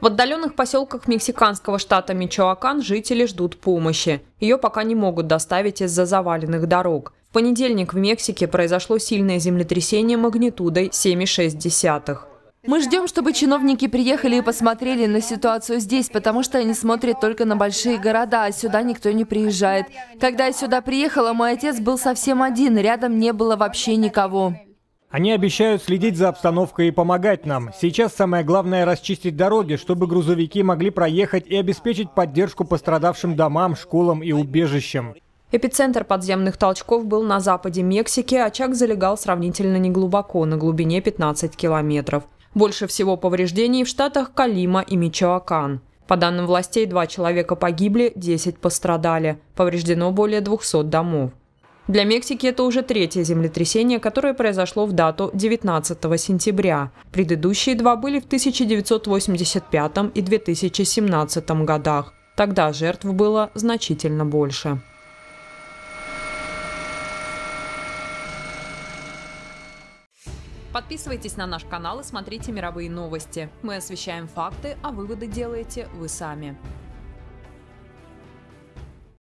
В отдаленных поселках мексиканского штата Мичоакан жители ждут помощи. Ее пока не могут доставить из-за заваленных дорог. В понедельник в Мексике произошло сильное землетрясение магнитудой 7,6. Мы ждем, чтобы чиновники приехали и посмотрели на ситуацию здесь, потому что они смотрят только на большие города, а сюда никто не приезжает. Когда я сюда приехала, мой отец был совсем один, рядом не было вообще никого. Они обещают следить за обстановкой и помогать нам. Сейчас самое главное – расчистить дороги, чтобы грузовики могли проехать и обеспечить поддержку пострадавшим домам, школам и убежищам. Эпицентр подземных толчков был на западе Мексики, очаг залегал сравнительно неглубоко, на глубине 15 километров. Больше всего повреждений в штатах Колима и Мичоакан. По данным властей, 2 человека погибли, 10 пострадали. Повреждено более 200 домов. Для Мексики это уже 3-е землетрясение, которое произошло в дату 19 сентября. Предыдущие 2 были в 1985 и 2017 годах. Тогда жертв было значительно больше. Подписывайтесь на наш канал и смотрите мировые новости. Мы освещаем факты, а выводы делаете вы сами.